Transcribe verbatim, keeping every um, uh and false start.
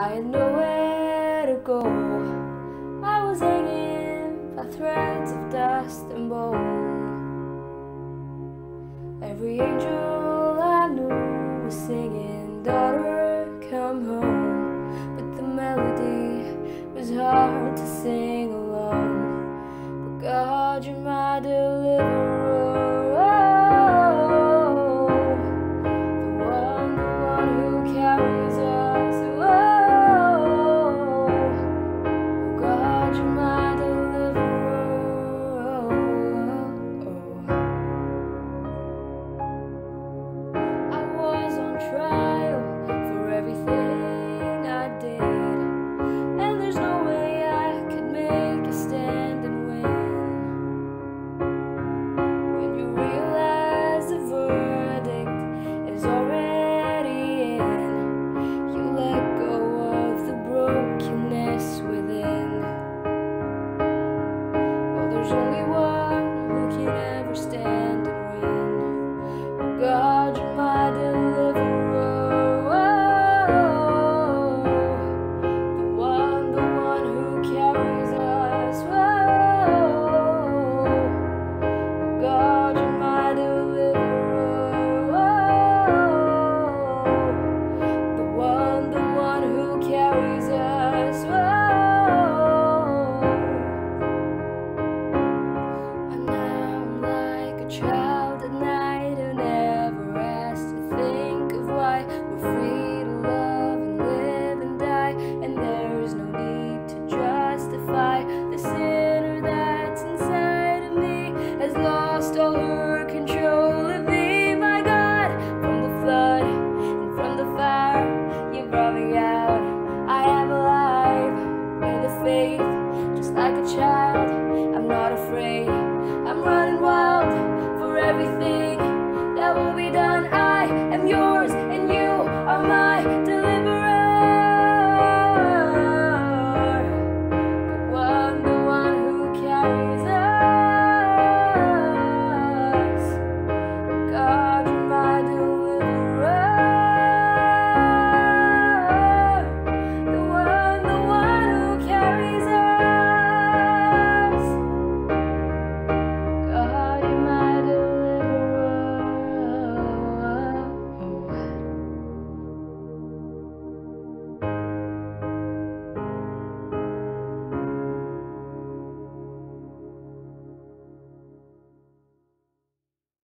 I had nowhere to go. I was hanging by threads of dust and bone. Every angel I knew was singing, "Daughter, come home." But the melody was hard to sing alone. But God, you're my deliverer. That will be done. I am yours and you are mine.